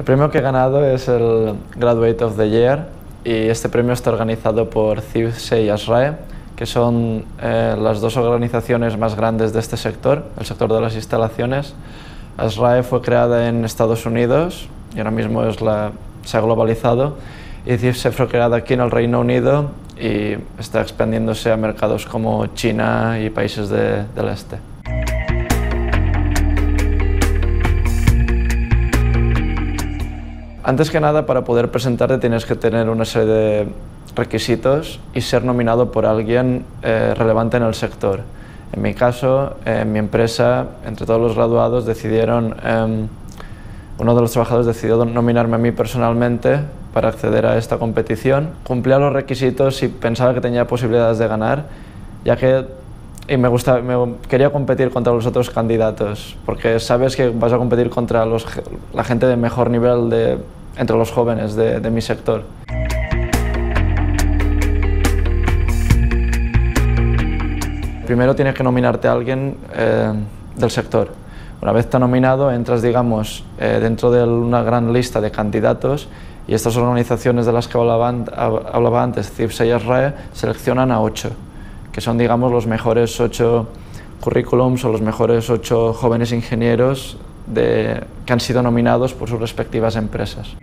El premio que he ganado es el Graduate of the Year y este premio está organizado por CIUSE y ASHRAE, que son las dos organizaciones más grandes de este sector, el sector de las instalaciones. ASHRAE fue creada en Estados Unidos y ahora mismo se ha globalizado, y CIUSE fue creada aquí en el Reino Unido y está expandiéndose a mercados como China y países del este. Antes que nada, para poder presentarte tienes que tener una serie de requisitos y ser nominado por alguien relevante en el sector. En mi caso, en mi empresa, entre todos los graduados decidieron, uno de los trabajadores decidió nominarme a mí personalmente para acceder a esta competición. Cumplía los requisitos y pensaba que tenía posibilidades de ganar, ya que quería competir contra los otros candidatos, porque sabes que vas a competir contra la gente de mejor nivel entre los jóvenes de mi sector. Primero tienes que nominarte a alguien del sector. Una vez te has nominado, entras, digamos, dentro de una gran lista de candidatos, y estas organizaciones de las que hablaba antes, CIUSE y ASHRAE, seleccionan a 8. Que son, digamos, los mejores 8 currículums o los mejores 8 jóvenes ingenieros que han sido nominados por sus respectivas empresas.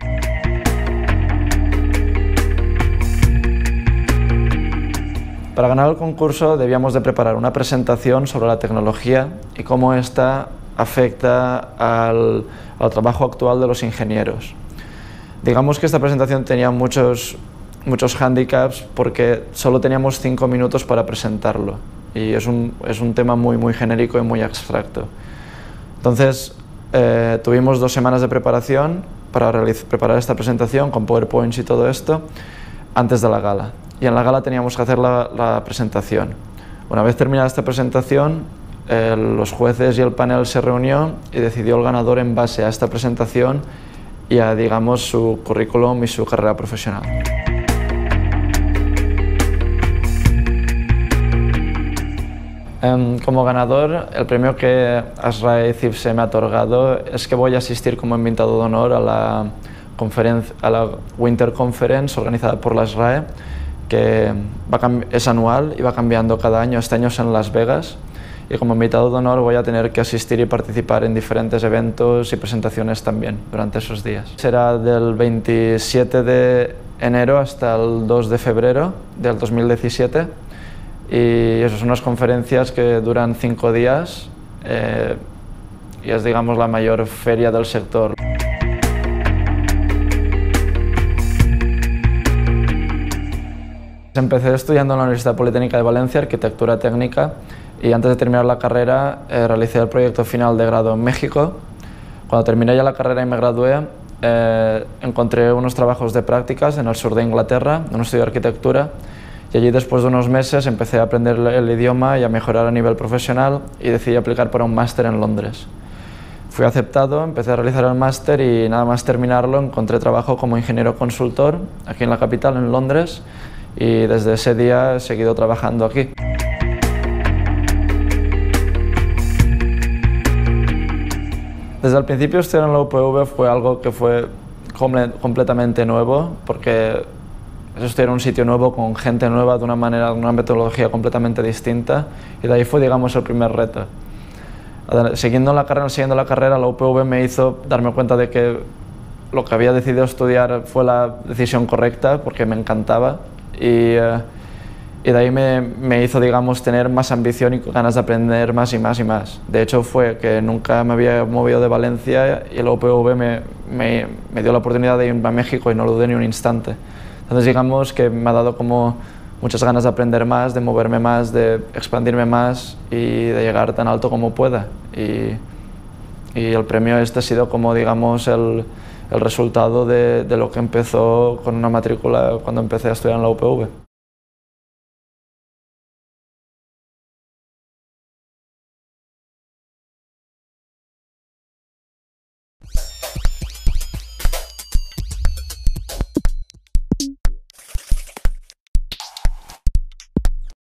Para ganar el concurso debíamos de preparar una presentación sobre la tecnología y cómo esta afecta al trabajo actual de los ingenieros. Digamos que esta presentación tenía muchos hándicaps porque solo teníamos 5 minutos para presentarlo y es un tema muy genérico y muy abstracto. Entonces tuvimos 2 semanas de preparación para preparar esta presentación con PowerPoints y todo esto antes de la gala, y en la gala teníamos que hacer la presentación. Una vez terminada esta presentación, los jueces y el panel se reunió y decidió el ganador en base a esta presentación y a, digamos, su currículum y su carrera profesional. Como ganador, el premio que ASHRAE y CIUSE me ha otorgado es que voy a asistir como invitado de honor a la Winter Conference organizada por la ASHRAE, que es anual y va cambiando cada año. Este año es en Las Vegas y como invitado de honor voy a tener que asistir y participar en diferentes eventos y presentaciones también durante esos días. Será del 27 de enero hasta el 2 de febrero del 2017. Y eso, son unas conferencias que duran 5 días y es, digamos, la mayor feria del sector. Empecé estudiando en la Universidad Politécnica de Valencia, Arquitectura Técnica, y antes de terminar la carrera realicé el proyecto final de grado en México. Cuando terminé ya la carrera y me gradué, encontré unos trabajos de prácticas en el sur de Inglaterra, en un estudio de arquitectura. Y allí, después de unos meses, empecé a aprender el idioma y a mejorar a nivel profesional y decidí aplicar para un máster en Londres. Fui aceptado, empecé a realizar el máster y nada más terminarlo encontré trabajo como ingeniero consultor aquí en la capital, en Londres, y desde ese día he seguido trabajando aquí. Desde el principio estudiar en la UPV fue algo que fue completamente nuevo, porque estudiar en un sitio nuevo, con gente nueva, de una metodología completamente distinta, y de ahí fue, digamos, el primer reto. Siguiendo la carrera, la UPV me hizo darme cuenta de que lo que había decidido estudiar fue la decisión correcta, porque me encantaba, y de ahí me hizo, digamos, tener más ambición y ganas de aprender más y más y más. De hecho, fue que nunca me había movido de Valencia y la UPV me dio la oportunidad de irme a México y no lo dudé ni un instante. Entonces, digamos que me ha dado como muchas ganas de aprender más, de moverme más, de expandirme más y de llegar tan alto como pueda. Y el premio este ha sido como, digamos, el resultado de lo que empezó con una matrícula cuando empecé a estudiar en la UPV.